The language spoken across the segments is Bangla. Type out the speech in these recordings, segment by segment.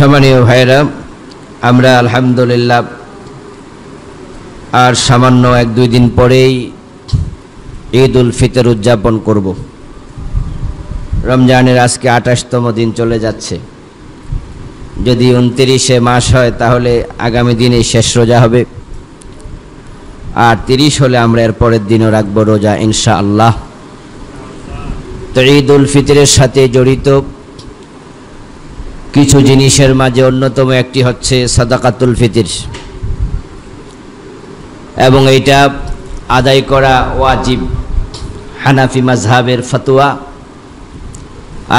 सम्मानीय भाइरा आमरा आलহামদুলিল্লাহ और सामान्य एक दुई दिन परे ईद उल फितर उद्यापन करब। रमजानेर आज के 28तम दिन चले जाच्छे। यदि 29 मास हय ताहले आगामी दिन शेष रोजा हबे और 30 होले आमरा एर परेर दिनও राखब रोजा इंशाअल्लाह। तो ईद उल फितरेर साथे जड़ित किछु जिनिसेर माझे अन्यतम एकटी हच्छे सादाकातुल फितर एबं एटा आदाय करा वाजिब हानाफी मजहबेर फतुआ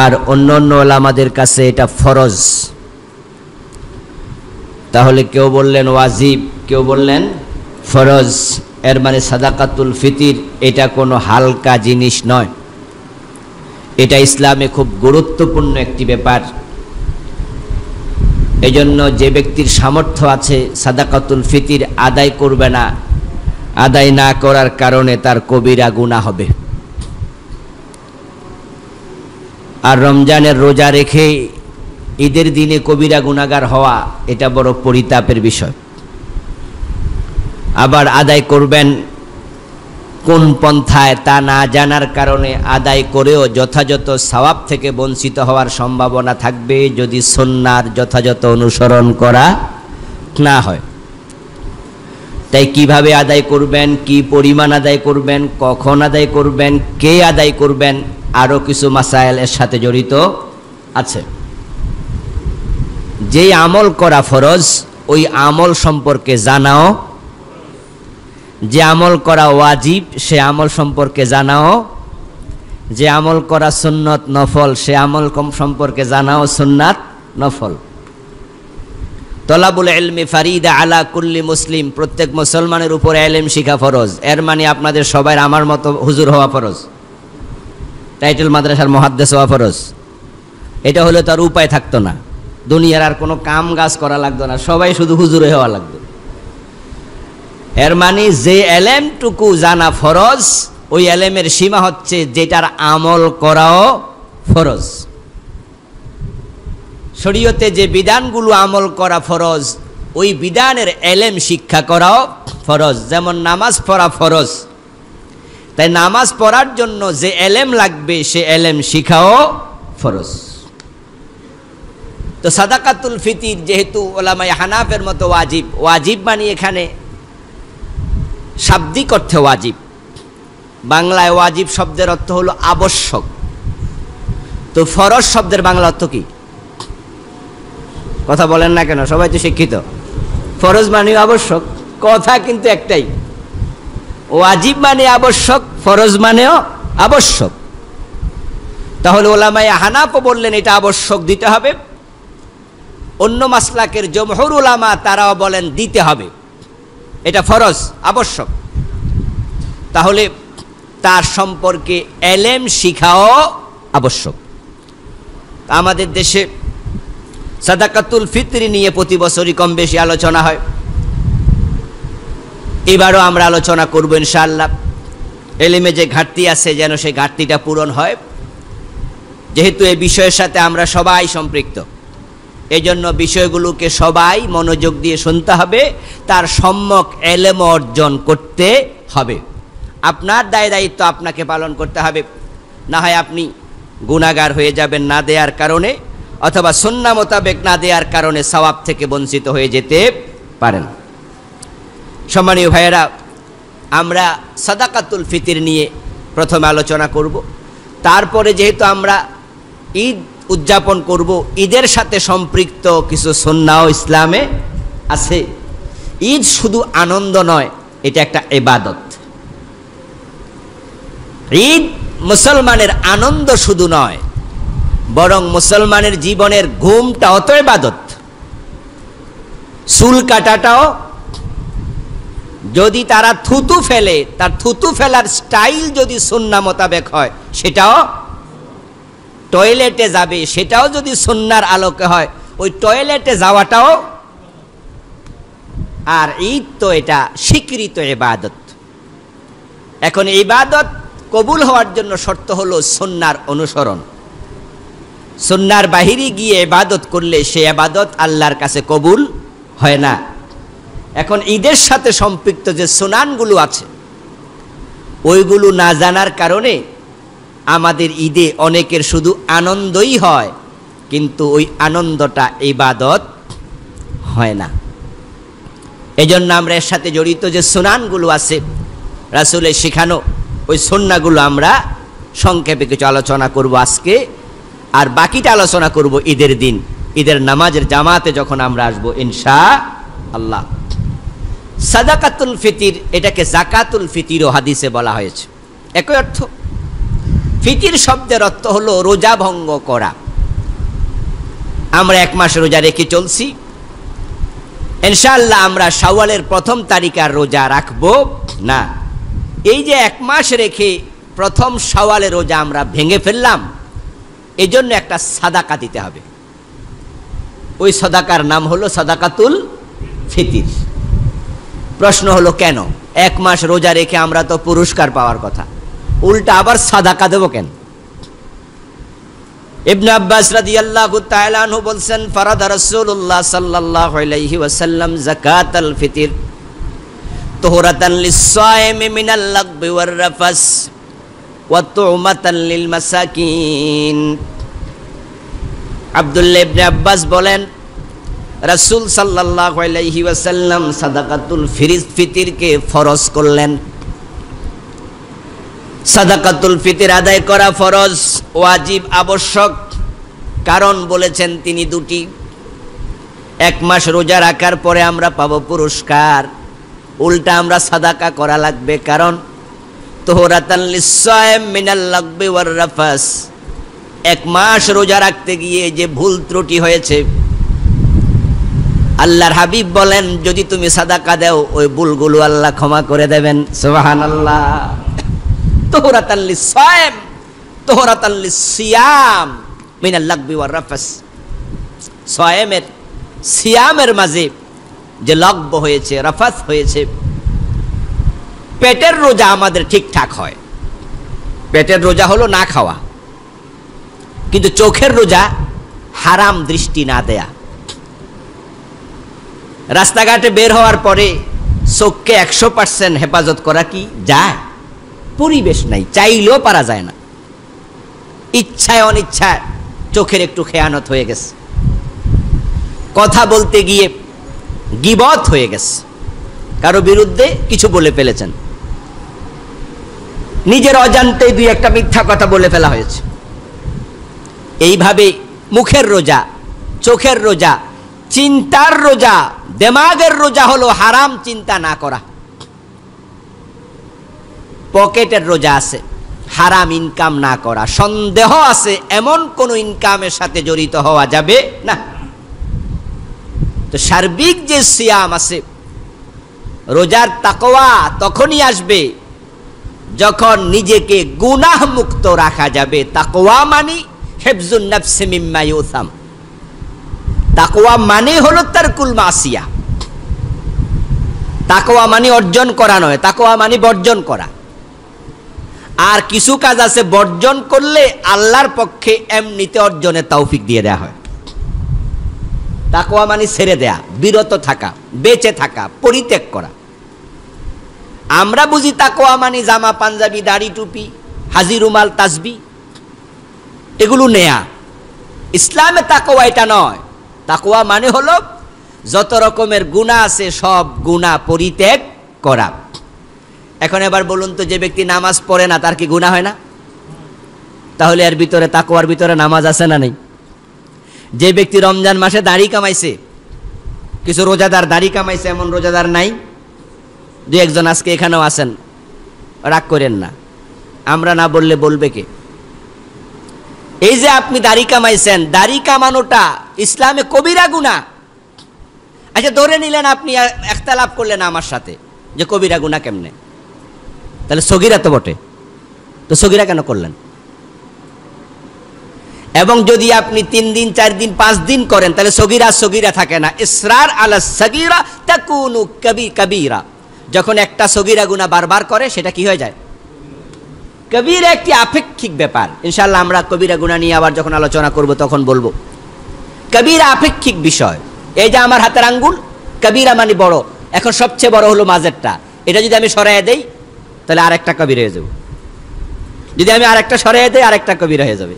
और अन्यान्य ओलामादेर काछे एटा फरज। ताहले केउ बोललेन वाजिब केउ बोललेन फरज एर माने सादाकातुल फितर एटा कोनो हालका जिनिस नय, एटा इस्लामे खूब गुरुत्वपूर्ण एकटी ब्यापार। एजन्य जे व्यक्तिर सामर्थ्य आछे सादाकातुल फितर आदाय करबे ना, आदाय ना करार कारणे तार कबीरा गुनाह होबे। आर रमजानेर रोजा रेखे ईदेर दिने कबीरा गुनाहगार हवा एटा बड़ परितापेर विषय। आबार आदाय करबेन कोन पंथाय ता ना जानार कारणे आदाय करेओ यथायथ सवाब थेके वंचित हवार सम्भावना थाकबे यदि सुन्नार यथायथ अनुसरण करा ना हय। ताई किभाबे आदाय करबेन, कि परिमाण आदाय करबेन, कखन आदाय करबेन, के आदाय करबेन आरो किछु मासाइलेर साथे जड़ित आछे। जे आमल करा फरज ओई आमल सम्पर्के जानाओ, जे आमल करा वाजिब से आमल सम्पर्के जानाओ, जे आमल करा सुन्नत नफल से आमल कम सम्पर्के जानाओ सुन्नत नफल। तलाबुल इल्मी फरीदा आला कुल्ली मुस्लिम, प्रत्येक मुसलमानेर उपरे इल्म शिखा फरज। एर माने आपनादेर सबार आमार मतो हुजूर हवा फरज, टाइटल माद्रासार मुहाद्दिस हवा फरज। एटा हले तार उपाय थाकतो ना, दुनियार आर कोनो काम काज करा लागतो ना, सबाई शुधु हुजूर हवा लागतो। एर मानी जे एलेमटुकू जाना फरज ओई एलेमेर सीमा हच्छे जेटार आमल कराओ फरज। शरियते जे बिधानगुलो आमल करा फरज ओई बिधानेर एलेम शिक्षा कराओ फरज। जेमन नामाज पढ़ा फरज, ताई नामाज पढ़ार जन्य जे एलेम लागबे से एलेम शिखाओ फरज। तो सादाकातुल फितर जेहेतु ओलामाए हानाफेर मतो वाजिब, वाजिब मानी एखाने शब्दिक अर्थे वाजिब। बांगलाय वाजिब शब्देर अर्थ हलो आवश्यक। तो फरज शब्देर बांगला अर्थ कि? कथा बोलेन ना केन, सबाई तो शिक्षित। फरज माने आवश्यक, कथा किन्तु एकटाई। वाजिब माने आवश्यक, फरज मानेও आवश्यक। ताहले ওলামায়ে হানাফা बोलेन এটা आवश्यक দিতে হবে। অন্য মাসলাকের জমহুর উলামা তারাও বলেন দিতে হবে, এটা ফরজ আবশ্যক। তাহলে তার সম্পর্কে এলেম শিখাও আবশ্যক। আমাদের দেশে সাদাকাতুল ফিতর নিয়ে প্রতি বছরই কম বেশি আলোচনা হয়, এবারও আমরা আলোচনা করব ইনশাআল্লাহ। এলেমে যে ঘাটতি আছে যেন সেই ঘাটতিটা পূরণ হয়, যেহেতু এই বিষয়ের সাথে আমরা সবাই সম্পৃক্ত। एजন্য বিষয়গুলোকে সবাই মনোযোগ দিয়ে শুনতে হবে, তার সম্যক এলেম অর্জন করতে হবে। আপনার দায়িত্ব আপনাকে পালন করতে হবে, না হয় আপনি গুনাহগার হয়ে যাবেন না দেওয়ার কারণে, অথবা সুন্নাহ মোতাবেক না দেওয়ার কারণে সওয়াব থেকে বঞ্চিত হয়ে যেতে পারেন। সম্মানীয় ভাইয়েরা, আমরা সাদাকাতুল ফিতর নিয়ে প্রথমে আলোচনা করব। তারপরে যেহেতু আমরা ঈদ उद्यापन करब, ईदर साथे सम्पृक्त किछु सुन्नाह इस्लामे आछे। ईद शुधु आनंद नय, एटा एकटा इबादत। ईद मुसलमानेर आनंद शुधु नय, बरং मुसलमानेर जीवनेर घुमटाও तो इबादत। चुल काटाटाও, यदि तारा थुतु फेले तार थुतु फेलार स्टाइल यदि सुन्नाह मोताबेक हय सेटाও, टयलेटे जाबे सेटाও যদি সুন্নাহর আলোকে হয় ওই টয়লেটে যাওয়াটাও। আর ঈদ তো এটা স্বীকৃত ইবাদত। এখন ইবাদত কবুল হওয়ার জন্য শর্ত হলো সুন্নাহর অনুসরণ। सुन्नार बाहिरे गिये इबादत करले से इबादत आल्लाहर काछे कबुल हय ना। एखन ईदेर साथे सम्पृक्त जे सुनानगुलो आछे ओइगुलो ना जानार कारणे आमादेर ईदे अनेकेर शुधु आनंदई हय किन्तु ओई आनंदटा इबादत हय ना। एजोन्नो आमरा एर साथे जड़ित जे सुनानगुलो आछे रासूलेर शेखानो ओई सुन्नाहगुलो आमरा संक्षेपे किछु आलोचना करब आजके और बाकीटा आलोचना करब ईदेर दिन ईदेर नामाजेर जामाते जखन आमरा आसबो इनशाअल्लाह। सादाकातुल फितिर एटाके जाकातुल फितिरो हादिसे बला हयेछे। एकई अर्थ फितिर शब्देर अर्थ हलो रोजा भंग करा। आमरा एक मास रोजा रेखे चलछि इनशाअल्लाह आमरा शावालेर प्रथम तारिखेर रोजा राखबो ना। एई जे एक मास रेखे प्रथम शावालेर रोजा आमरा भेंगे फेललाम एजोन्नो एकटा सादाका दिते हबे। ओई सादाकार नाम हलो सादाकातुल फितिर। प्रश्न हलो केन एक मास रोजा रेखे आमरा तो पुरस्कार पावार कथा उल्टा आबार सादाका देबो केन? इब्ने अब्बास रादियाल्लाहु ताआला अन्हु बोलছেন फरादा रसूलुल्लाह सल्लल्लाहु अलैहि वसल्लम जाकातुल फितिर तुहरातान लिस्साइमि मिनाल लगबि वर रफस वतुमतन लिल मसाकिन। আব্দুল্লাহ ইবনে আব্বাস বলেন রাসূল সাল্লাল্লাহু আলাইহি ওয়াসাল্লাম সাদাকাতুল ফিতিরকে ফরজ করলেন। সাদাকাতুল ফিতির আদায় করা ফরজ ওয়াজিব আবশ্যক। কারণ বলেছেন তিনি দুটি। এক মাস রোজা রাখার পরে আমরা পাবো পুরস্কার, উল্টা আমরা সাদাকা করা লাগবে। কারণ তোহরাতান লিসসাইম মিনাল লাগবি ওয়ার রাফাস এক মাস রোজা রাখতে গিয়ে যে ভুল ত্রুটি হয়েছে আল্লাহর হাবিব বলেন যদি তুমি সাদাকা দাও ওই ভুলগুলো আল্লাহ ক্ষমা করে দেবেন। সুবহানাল্লাহ। তোহরাতান লিসসাইম তোহরাতান লিসসিয়াম মিনাল লাগবি ওয়ার রাফাস সায়েমের সিয়ামের মাঝে যে লাগব হয়েছে রাফাস হয়েছে पेटर रोजा ठीक ठाक है। पेटर रोजा हलो ना खावा किन्तु चोखेर रोजा हराम दृष्टि ना देया। रास्ता घाटे बेर होवार परे चोख के 100% हेफाजत करा कि जाए? परिवेश नाई चाइलेओ पारा जाए ना। इच्छाय अनिच्छाय चोखेर एकटु खेयानत हो गेछे, कथा बोलते गिये गिबत हो गेछे, कारो बिरुद्धे किछु बोले फेलेछेन, निजेर अजान्ते दुई एकटा मिथ्या कथा बोले फेला हयेछे। এইভাবে মুখের রোজা চোখের রোজা চিন্তার রোজা দিমাগের রোজা হলো হারাম চিন্তা না করা। পকেটের রোজা আছে হারাম ইনকাম না করা। সন্দেহ আছে এমন কোন ইনকামের সাথে জড়িত হওয়া যাবে না। তো সার্বিক যে সিয়াম আছে রোজার তাকওয়া তখনই আসবে যখন নিজেকে গুনাহ মুক্ত রাখা যাবে। তাকওয়া মানে হেফজুন নাফসি মিম্মা ইউসাম। তাকওয়া মানে হলো তারকুল মাসিয়া। তাকওয়া মানে অর্জন করা নয়, তাকওয়া মানে বর্জন করা। আর কিছু কাজ আছে বর্জন করলে আল্লাহর পক্ষে এমনিতে অর্জনের তৌফিক দিয়ে দেয়া হয়। তাকওয়া মানে ছেড়ে দেয়া, বিরত থাকা, বেঁচে থাকা, পরিত্যাগ করা। আমরা বুঝি তাকওয়া মানে জামা পাঞ্জাবি দাড়ি টুপি হাজি রুমাল তাসবি এগুলো নেয়া। ইসলামে তাকওয়া এটা নয়। তাকওয়া মানে হলো যত রকমের গুনাহ আছে সব গুনাহ পরিত্যাগ করা। এখন এবার বলুন তো যে ব্যক্তি নামাজ পড়ে না তার কি গুনাহ হয় না? তাহলে এর ভিতরে তাকওয়ার ভিতরে নামাজ আছে না নেই? যে ব্যক্তি রমজান মাসে দাড়ি কামাইছে কিছু রোজাদার দাড়ি কামাইছে এমন রোজাদার নাই? দুই একজন আজকে এখানেও আছেন, রাগ করেন না। আমরা না বললে বলবে কে? এই যে আপনি দাড়ি কামাইছেন দাড়ি কামানোটা ইসলামে কবিরা গুনাহ। আচ্ছা ধরে নিলেন আপনি একতলাপ করলেন আমার সাথে যে কবিরা গুনাহ কেমনে? তাহলে সগীরা তো বটে, তো সগীরা কেন করলেন? এবং যদি আপনি 3 দিন 4 দিন 5 দিন করেন তাহলে সগীরা সগীরা থাকে না। ইসরার আলা সগীরা তাকুনু কবীরা। যখন একটা সগীরা গুনাহ বারবার করে সেটা কি হয়ে যায়? कबीरा एक आपेक्षिक बेपार इंशाल्लाह आमरा कबीरा गुना निये आबार जखन आलोचना करब तखन बोलबो। कबीरा आपेक्षिक विषय एई जे आमार हातेर आंगुल कबीरा माने बड़ो एखन सबचेये बड़ो हलो माझेरटा एटा जोदि आमि सराइये देई ताहले आरेकटा कबीरा हये जाबे जोदि आमि आरेकटा सराइये देई आरेकटा कबीरा हये जाबे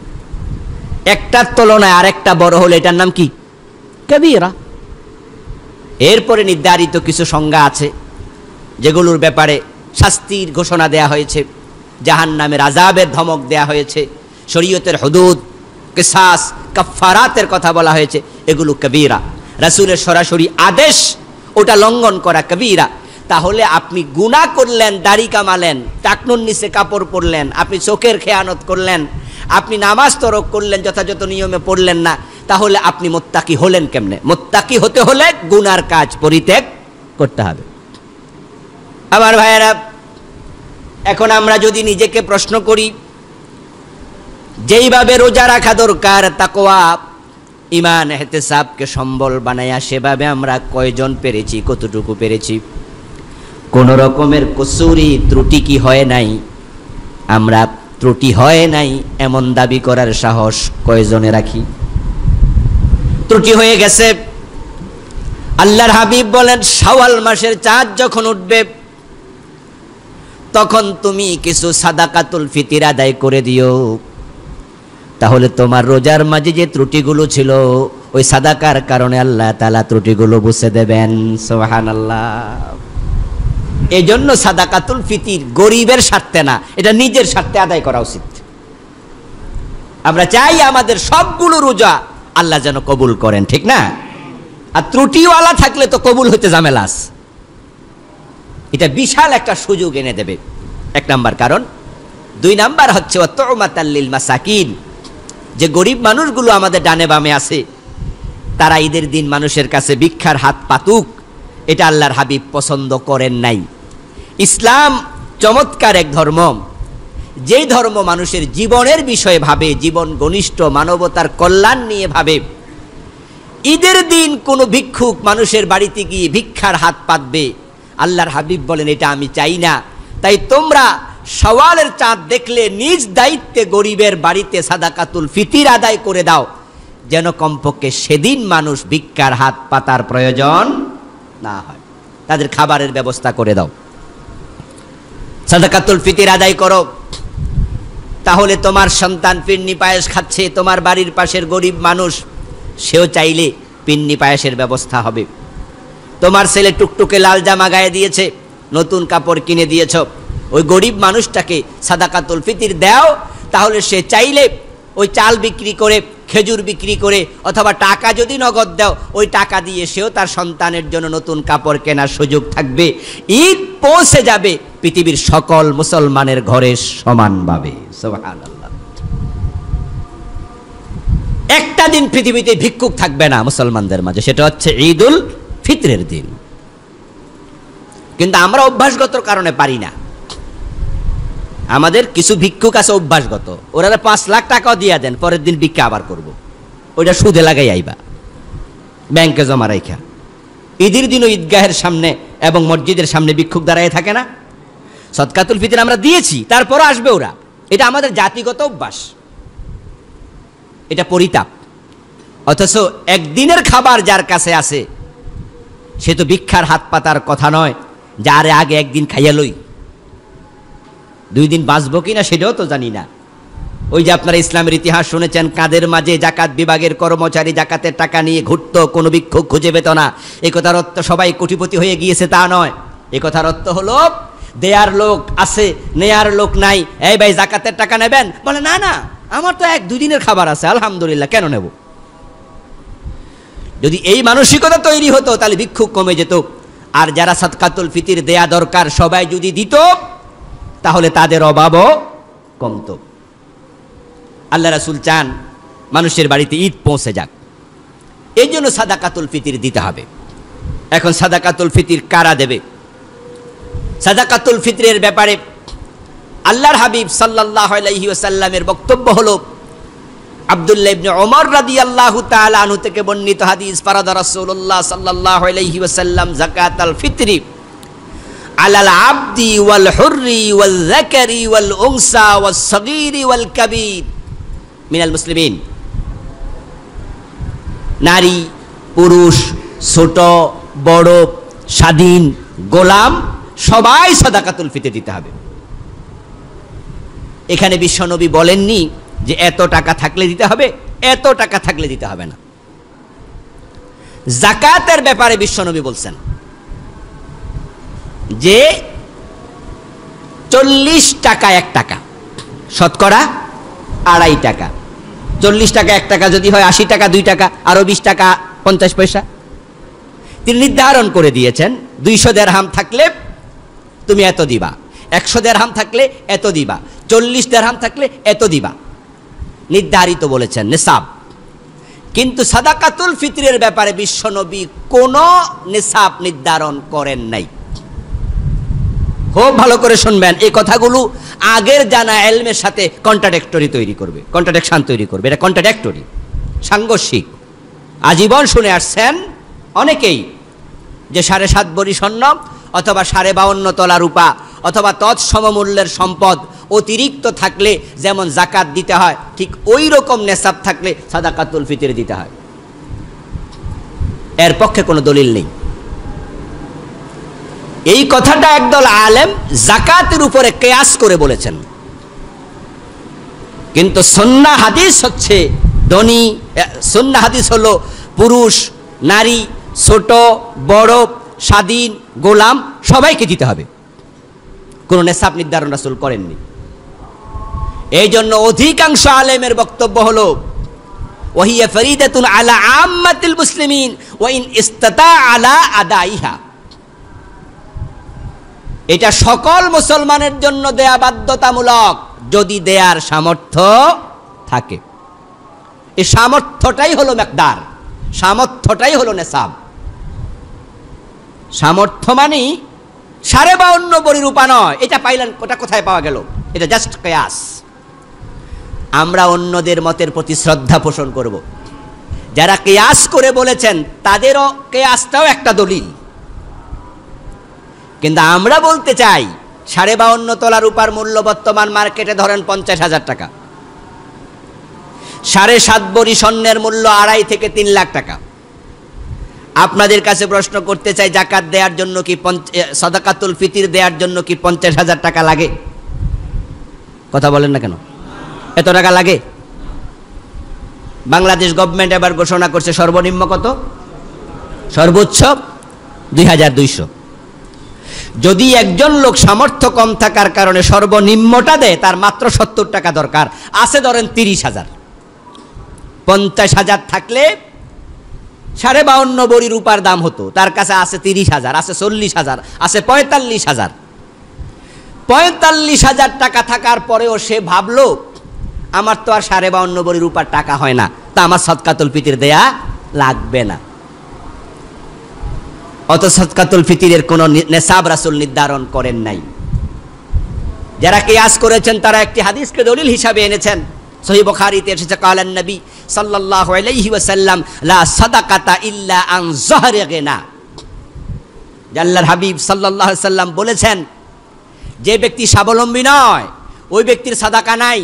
एकटार तुलनाय आरेकटा बड़ो हलो एटार नाम कि कबीरा। एरपरे निर्धारित किछु संज्ञा आछे जेगुलोर ब्यापारे शास्तिर घोषणा देया हयेछे জাহান্নামের আযাবের ধমক দেয়া হয়েছে শরীয়তের হুদুদ কিসাস কাফারাতের কথা বলা হয়েছে এগুলো কবিরা। রাসূলের সরাসরি আদেশ ওটা লঙ্ঘন করা কবিরা। তাহলে আপনি গুনাহ করলেন দাড়ি কামালেন টাকনুর নিচে কাপড় পরলেন আপনি চোখের খেয়ানত করলেন আপনি নামাজ তরক করলেন যথাযথ নিয়মে পড়লেন না তাহলে আপনি মুত্তাকি হলেন কেমনে? মুত্তাকি হতে হলে গুনার কাজ পরিত্যাগ করতে হবে। আমার ভাইয়েরা एकोन आम्रा जोदी निजेके प्रश्न करी जेइभाबे रोजा रखा दरकार ताकवा ईमान एहतेसाबके सम्बल बनाया सेभाबे आम्रा कयजन पेरेछि कतटुकु पेरेछि? कोनो रकमेर कसुरी त्रुटि कि हय नाई? आम्रा त्रुटि हय नाई एमन दाबी करार साहस कयजने राखी? त्रुटि हये गेछे। आल्लाहर हाबिब बोलेन शाওয়াল मासेर चाँद जखन उठबे তখন তুমি কিছু সাদাকাতুল ফিতরা আদায় করে দিও, তাহলে তোমার রোজার মাঝে যে ত্রুটিগুলো ছিল ওই সাদাকার কারণে আল্লাহ তাআলা ত্রুটিগুলো মুছে দেবেন। সুবহানাল্লাহ। এজন্য সাদাকাতুল ফিতর গরিবের স্বার্থে না, এটা নিজের স্বার্থে আদায় করা উচিত। আমরা চাই আমাদের সবগুলো রোজা আল্লাহ যেন কবুল করেন, ঠিক না? আর ত্রুটিওয়ালা থাকলে তো কবুল হতে ঝামেলা আছে। এটা বিশাল একটা সুযোগ এনে দেবে, এক নাম্বার কারণ। দুই নাম্বার হচ্ছে ওয়াতউমাতাল লিল মাসাকিন, যে গরিব মানুষগুলো আমাদের ডানে বামে আছে তারা ঈদের দিন মানুষের কাছে ভিক্ষার হাত পাতুক, এটা আল্লাহর হাবিব পছন্দ করেন নাই। ইসলাম চমৎকার এক ধর্ম, যেই ধর্ম মানুষের জীবনের বিষয়ে ভাবে, জীবন ঘনিষ্ঠ মানবতার কল্যাণ নিয়ে ভাবে। ঈদের দিন কোনো ভিক্ষুক মানুষের বাড়িতে গিয়ে ভিক্ষার হাত পাতবে আল্লাহর হাবিব বলেন এটা আমি চাই না। তাই তোমরা শাওয়ালের চাঁদ দেখলে নিজ দায়িত্বে গরিবের বাড়িতে সাদাকাতুল ফিতর আদায় করে দাও, যেন কমপক্ষে সেদিন মানুষ ভিক্ষার হাত পাতার প্রয়োজন না হয়, তাদের খাবারের ব্যবস্থা করে দাও। সাদাকাতুল ফিতর আদায় করো, তাহলে তোমার সন্তান পিন্নি পায়েস খাচ্ছে, তোমার বাড়ির পাশের গরিব মানুষ সেও চাইলে পিন্নি পায়েসের ব্যবস্থা হবে। তোমার ছেলে টুকটুকে লাল জামা গায়ে দিয়েছে, নতুন কাপড় কিনে দিয়েছ, ওই গরিব মানুষটাকে সাদাকাতুল ফিতর দাও, তাহলে সে চাইলে ওই চাল বিক্রি করে খেজুর বিক্রি করে অথবা টাকা যদি নগদ দাও ওই টাকা দিয়ে সেও তার সন্তানের জন্য নতুন কাপড় কেনার সুযোগ থাকবে। ঈদ পৌঁছে যাবে পৃথিবীর সকল মুসলমানের ঘরে সমানভাবে। সুবহানাল্লাহ। একটা দিন পৃথিবীতে ভিক্ষুক থাকবে না মুসলমানদের মাঝে, সেটা হচ্ছে ঈদুল ফিতরের দিন। কিন্তু আমরা অভ্যাসগত কারণে পারি না। আমাদের কিছু ভিক্ষুক আছে অভ্যাসগত, ওরা 5 লাখ টাকা দিয়া দেন, পরের দিন ভিক্ষা আবার করব, ওইটা সুদে লাগাই আইবা ব্যাংকে জমা রাখা। ঈদের দিনও ঈদগাহের সামনে এবং মসজিদের সামনে ভিক্ষুক দাঁড়ায় থাকে না। সাদাকাতুল ফিতর আমরা দিয়েছি, তারপরও আসবে ওরা, এটা আমাদের জাতিগত অভ্যাস, এটা পরিতাপ। অথচ একদিনের খাবার যার কাছে আছে সে তো ভিক্ষার হাত পাতার কথা নয়, যারে আগে একদিন খাইয়া লই, 2 দিন বাঁচব কিনা সেটাও তো জানি না। ওই যে আপনারা ইসলামের ইতিহাস শুনেছেন, কাদের মাঝে জাকাত বিভাগের কর্মচারী জাকাতের টাকা নিয়ে ঘুরত, কোনো ভিক্ষুক খুঁজে পেত না। এ কথার অর্থ সবাই কোটিপতি হয়ে গিয়েছে তা নয়, এ কথার অর্থ হলো দেয়ার লোক আছে নেয়ার লোক নাই। এই ভাই জাকাতের টাকা নেবেন, বলে না না আমার তো 1-2 দিনের খাবার আছে আলহামদুলিল্লাহ, কেন নেব? যদি এই মানসিকতা তৈরি হতো তাহলে ভিক্ষুক কমে যেত। আর যারা সাদকাতুল ফিতর দেয়া দরকার সবাই যদি দিত তাহলে তাদের অভাবও কমত। আল্লাহ রাসূল চান মানুষের বাড়িতে ঈদ পৌঁছে যাক, এই জন্য সাদাকাতুল ফিতর দিতে হবে। এখন সাদাকাতুল ফিতর কারা দেবে? সাদাকাতুল ফিতরের ব্যাপারে আল্লাহর হাবিব সাল্লাল্লাহু আলাইহি ওয়াসাল্লামের বক্তব্য হলো, আব্দুল্লাহ ইবনে ওমর রাদিয়াল্লাহু তাআলা আনহু থেকে বর্ণিত হাদিস, ফরাদা রাসূলুল্লাহ সাল্লাল্লাহু আলাইহি ওয়াসাল্লাম যাকাতুল ফিতর আলাল আবদি ওয়াল হুররি ওয়াল যাকারি ওয়াল উনসা ওয়াস সগীরি ওয়াল কাবীর মিনাল মুসলিমিন। নারী পুরুষ ছোট বড় স্বাধীন গোলাম সবাই সাদাকাতুল ফিতর দিতে হবে। এখানে বিশ্বনবী বলেননি যে এত টাকা থাকলে দিতে হবে, এত টাকা থাকলে দিতে হবে না। জাকাতের ব্যাপারে বিশ্বনবী বলছেন যে 40 টাকা 1 টাকা, শতকরা 2.5 টাকা। 40 টাকা 1 টাকা যদি হয় 80 টাকা 2 টাকা, আরো 20 টাকা 50 পয়সা তিনি নির্ধারণ করে দিয়েছেন। 200 দেরহাম থাকলে তুমি এত দিবা, 100 দেরহাম থাকলে এত দিবা, 40 দেরহাম থাকলে এত দিবা, নির্ধারিত বলেছেন নিসাব। কিন্তু সাদাকাতুল ফিতরের ব্যাপারে বিশ্বনবী কোনো নিসাব নির্ধারণ করেন নাই। খুব ভালো করে শুনবেন, এই কথাগুলো আগের জানা এলমের সাথে কন্ট্রাডিকশন তৈরি করবে। এটা কন্ট্রাডিক্টরি, সাংঘর্ষিক। আজীবন শুনে আসছেন অনেকেই যে 7.5 ভরি স্বর্ণ অথবা 52.5 তলা রূপা অথবা তৎসমমূল্যের সম্পদ অতিরিক্ত থাকলে যেমন জাকাত দিতে হয়, ঠিক ওই রকম নেসাব থাকলে সাদাকাতুল ফিতর দিতে হয়। এর পক্ষে কোনো দলিল নেই। এই কথাটা একদল আলেম জাকাতের উপরে কিয়াস করে বলেছেন, কিন্তু সুন্নাহ হাদিস হচ্ছে ধনী, সুন্নাহ হাদিস হলো পুরুষ নারী ছোট বড় স্বাধীন গোলাম সবাইকে দিতে হবে। কোনো নেশাব নির্ধারণ রাসূল করেননি। এই জন্য অধিকাংশ আলেমের বক্তব্য হলো ওয়াহিয়া ফরিদাতুন আলা আম্মাতিল মুসলিমিন ওয়া ইন ইসতাতা আলা আদাইহা, এটা সকল মুসলমানের জন্য দেয়া বাধ্যতামূলক যদি দেয়ার সামর্থ্য থাকে। এই সামর্থ্যটাই হলো মিকদার, সামর্থ্যটাই হলো নেসাব। সামর্থ্য মানে 52.5 ভরি রূপা নয়, এটা পাইলেন ওটা কোথায় পাওয়া গেল, এটা জাস্ট কিয়াস। আমরা অন্যদের মতের প্রতি শ্রদ্ধা পোষণ করব। যারা কিয়াস করে বলেছেন তাদেরও কিয়াসটাও একটা দলিল, কিন্তু আমরা বলতে চাই 52.5 তলা রূপার মূল্য বর্তমান মার্কেটে ধরেন 50,000 টাকা, 7.5 ভরি স্বর্ণের মূল্য 2.5 থেকে 3 লাখ টাকা। আপনাদের কাছে প্রশ্ন করতে চাই, জাকাত দেওয়ার জন্য কি সাদাকাতুল ফিতর দেওয়ার জন্য কি 50,000 টাকা লাগে? কথা বলেন না কেন? এত টাকা লাগে? বাংলাদেশ গভর্নমেন্ট এবার ঘোষণা করছে সর্বনিম্ন কত, সর্বোচ্চ 2,200। যদি একজন লোক সামর্থ্য কম থাকার কারণে সর্বনিম্নটা দেয়, তার মাত্র 70 টাকা দরকার আছে, ধরেন 30,000। 50,000 থাকলে 52.5 ভরি রূপার দাম হতো, তার কাছে আছে 30,000, আছে 40,000, আছে 45,000। 45,000 টাকা থাকার পরেও সে ভাবলো আমার তো আর 52.5 ভরি রূপার টাকা হয় না, তা আমার সাদকাতুল ফিতর দেয়া লাগবে না। অত সাদকাতুল ফিতরের কোনো নেসাব রাসূল নির্ধারণ করেন নাই। যারা কিয়াস করেছেন তারা একটি হাদিসকে দলিল হিসাবে এনেছেন। সহিহ বুখারীতে এসেছে, কালান নবী সাল্লাল্লাহু আলাইহি ওয়াসাল্লাম লা সাদাকাতা ইল্লা আন যাহরি গিনা। আল্লাহর হাবিব সাল্লাল্লাহু আলাইহি ওয়াসাল্লাম বলেছেন যে ব্যক্তি স্বাবলম্বী নয় ওই ব্যক্তির সাদাকা নাই।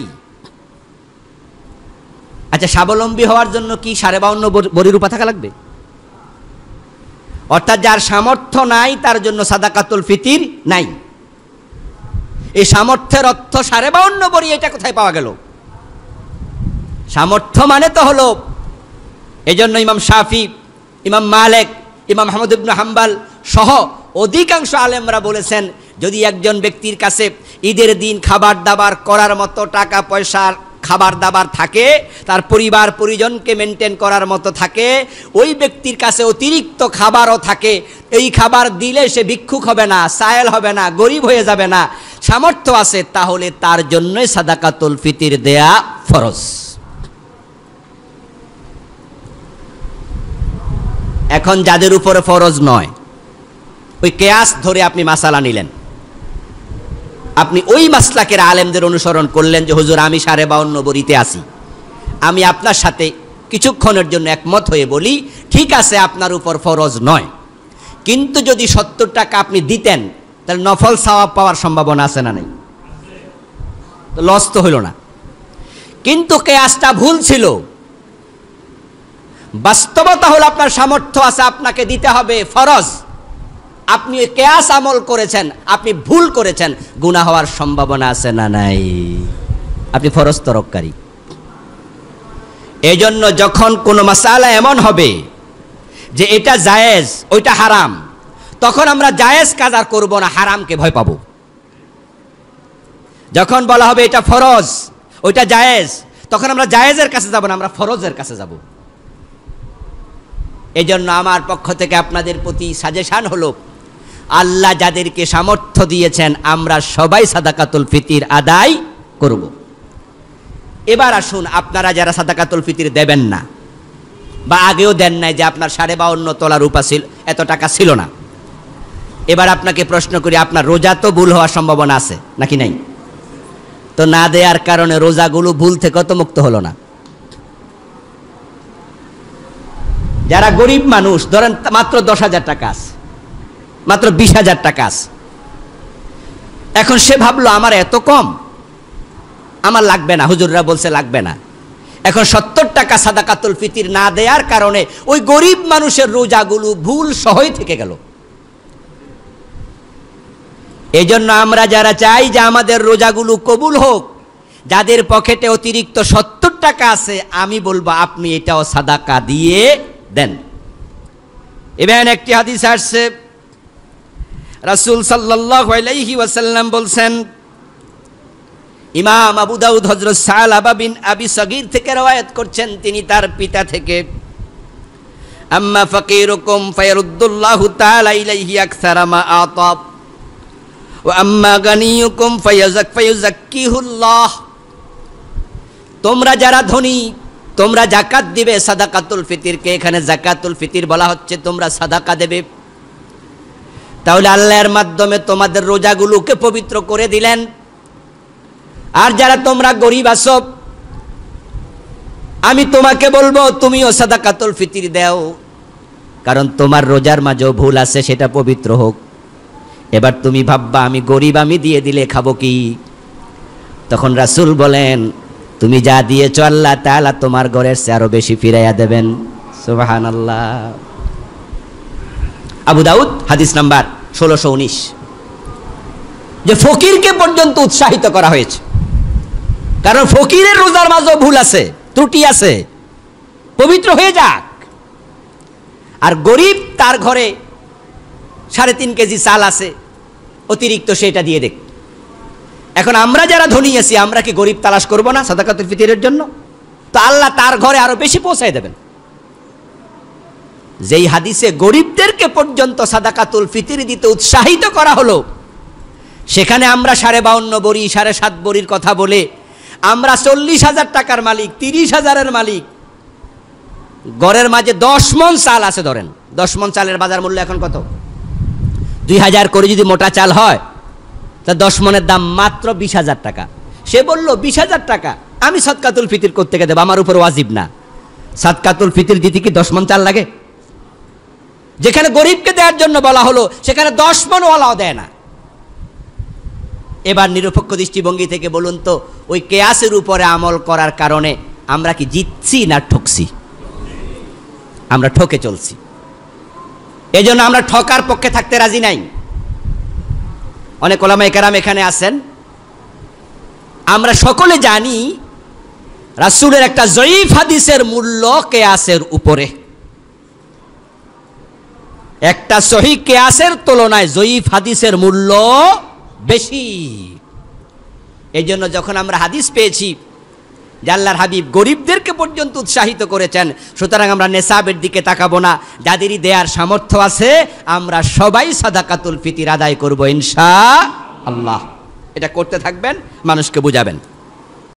আচ্ছা, স্বাবলম্বী হওয়ার জন্য কি 52.5 ভরি রূপা থাকা লাগবে? অর্থাৎ যার সামর্থ্য নাই তার জন্য সাদাকাতুল ফিতর নাই। এই সামর্থ্যের অর্থ 52.5 ভরি, এটা কোথায় পাওয়া গেল? সামর্থ্য মানে তো হলো, এজন্য ইমাম শাফি, ইমাম মালিক, ইমাম আহমদ ইবনে হাম্বল সহ অধিকাংশ আলেমরা বলেছেন যদি একজন ব্যক্তির কাছে ঈদের দিন খাবার দাবার করার মতো টাকা পয়সা, খাবার দাবার থাকে, তার পরিবার পরিজনকে মেনটেন করার মতো থাকে, ওই ব্যক্তির কাছে অতিরিক্ত খাবারও থাকে, এই খাবার দিলে সে ভিক্ষুক হবে না, সায়েল হবে না, গরিব হয়ে যাবে না, সামর্থ্য আছে, তাহলে তার জন্যই সাদাকাতুল ফিতর দেয়া ফরজ। এখন যাদের উপরে ফরজ নয়, ওই কিয়াস ধরে আপনি মাসালা নিলেন, আপনি ওই মাসলাকের আলেমদের অনুসরণ করলেন যে হুজুর আমি 52.5 ভরিতে আছি, আমি আপনার সাথে কিছুক্ষণের জন্য একমত হয়ে বলি ঠিক আছে আপনার উপর ফরজ নয়, কিন্তু যদি 70 টাকা আপনি দিতেন তাহলে নফল সওয়াব পাওয়ার সম্ভাবনা আছে না নাই? তো লস তো হলো না। কিন্তু কিয়াসটা ভুল ছিল। বাস্তবতা হলো আপনার সামর্থ্য আছে, আপনাকে দিতে হবে ফরজ। আপনি কিয়াস আমল করেছেন, আপনি ভুল করেছেন, গুনাহ হওয়ার সম্ভাবনা আছে না নাই? আপনি ফরজ তরককারী। এজন্য যখন কোনো মাসালা এমন হবে যে এটা জায়েজ ওইটা হারাম, তখন আমরা জায়েজ কাজ আর করব না, হারামকে ভয় পাব। যখন বলা হবে এটা ফরজ ওইটা জায়েজ, তখন আমরা জায়েজের কাছে যাব না, আমরা ফরজের কাছে যাব। এজন্য আমার পক্ষ থেকে আপনাদের প্রতি সাজেশন হলো, আল্লাহ যাদেরকে সামর্থ্য দিয়েছেন আমরা সবাই সাদাকাতুল ফিতির আদায় করব। এবার আসুন, আপনারা যারা সাদাকাতুল ফিতির দেবেন না বা আগেও দেন নাই, যে আপনার 52.5 তলা রূপা ছিল, এত টাকা ছিল না, এবার আপনাকে প্রশ্ন করি, আপনার রোজা তো ভুল হওয়ার সম্ভাবনা আছে নাকি নাই? তো না দেওয়ার কারণে রোজাগুলো ভুল থেকে তো মুক্ত হলো না। যারা গরিব মানুষ, ধরেন মাত্র 10,000 টাকা আছে, মাত্র 20,000 টাকা আছে, এখন সে ভাবলো আমার এত কম, আমার লাগবে না, হুজুররা বলছে লাগবে না। এখন 70 টাকা সাদাকাতুল ফিতির না দেওয়ার কারণে ওই গরিব মানুষের রোজাগুলো ভুল সহই থেকে গেল। এই জন্য আমরা যারা চাই যে আমাদের রোজাগুলো কবুল হোক, যাদের পকেটে অতিরিক্ত 70 টাকা আছে, আমি বলবো আপনি এটাও সাদাকা দিয়ে দেন। ইভেন একটি হাদিস আসছে, রাসূল সাল্লাল্লাহু আলাইহি ওয়াসাল্লাম বলছেন, ইমাম আবু দাউদ হযরত সালাবা বিন আবি সাগীর থেকে রওয়ায়াত করছেন তিনি তার পিতা থেকে, আম্মা ফাকিরুকুম ফায়রুদ্দুল্লাহু তাআলা ইলাইহি আকসারা মা আতা ওয়া আম্মা গানিয়ুকুম ফায়ুযাক্কিহুল্লাহ। তোমরা যারা ধনী, তোমরা যাকাত দিবে, সাদাকাতুল ফিতিরকে এখানে যাকাতুল ফিতির বলা হচ্ছে, তোমরা সাদাকা দেবে। তাহলে আল্লাহর মাধ্যমে তোমাদের রোজাগুলোকে পবিত্র করে দিলেন। আর যারা তোমরা গরিব আছো, আমি তোমাকে বলবো তুমিও সাদাকাতুল ফিতির দাও, কারণ তোমার রোজার মাঝেও ভুল আছে, সেটা পবিত্র হোক। এবার তুমি ভাববা আমি গরিব, আমি দিয়ে দিলে খাবো কি? তখন রাসূল বলেন, তুমি যা দিয়েছ আল্লাহ তাআলা তোমার ঘরের চেয়ে আরো বেশি ফিরাইয়া দেবেন। সুবহানাল্লাহ। আবু দাউদ হাদিস নাম্বার 1619। যে ফকিরকে পর্যন্ত উৎসাহিত করা হয়েছে, কারণ ফকিরের রোজার মাঝেও ভুল আছে, ত্রুটি আছে, পবিত্র হয়ে যাক। আর গরিব, তার ঘরে 3.5 কেজি চাল আছে, অতিরিক্ত সেটা দিয়ে দেখ। এখন আমরা যারা ধনী আছি, আমরা কি গরিব তালাশ করব না সাদাকাতুল ফিতরের জন্য? তো আল্লাহ তার ঘরে আরো বেশি পৌঁছায় দেবেন। যেই হাদিসে গরিবদেরকে পর্যন্ত সাদাকাতুল ফিতর দিতে উৎসাহিত করা হলো, সেখানে আমরা 52.5 বড়ি, 7.5 বড়ির কথা বলে আমরা 40,000 টাকার মালিক, 30,000-এর মালিক, ঘরের মাঝে 10 মণ চাল আছে। ধরেন 10 মণ চালের বাজার মূল্য এখন কত? 2,000 করে যদি মোটা চাল হয়, তা 10 মণের দাম মাত্র 20,000 টাকা। সে বলল 20,000 টাকা আমি সাদকাতুল ফিতর করতে গিয়ে দেব, আমার উপর ওয়াজিব না। সাদকাতুল ফিতর দিতে কি 10 মণ চাল লাগে? যেখানে গরিবকে দেওয়ার জন্য বলা হলো, সেখানে 10 মণওয়ালাও দেয় না। এবার নিরপেক্ষ দৃষ্টিভঙ্গি থেকে বলুন তো, ওই কিয়াসের উপরে আমল করার কারণে আমরা কি জিতছি না ঠকছি? আমরা ঠকে চলছি। এজন্য আমরা ঠকার পক্ষে থাকতে রাজি নাই। অনেক ওলামায়ে কেরাম এখানে আছেন, আমরা সকলে জানি রাসূলের একটা জয়ীফ হাদিসের মূল্য কিয়াসের উপরে। একটা সহিহ কিয়াসের তুলনায় জয়ীফ হাদিসের মূল্য বেশি। এই জন্য যখন আমরা হাদিস পেয়েছি যে আল্লাহর হাবিব গরিবদেরকে পর্যন্ত উৎসাহিত করেছেন, সুতরাং আমরা নেসাবের দিকে তাকাবো না, যাদেরই দেয়ার সামর্থ্য আছে আমরা সবাই সাদাকাতুল ফিতির আদায় করবো ইনশাআল্লাহ। এটা করতে থাকবেন, মানুষকে বুঝাবেন।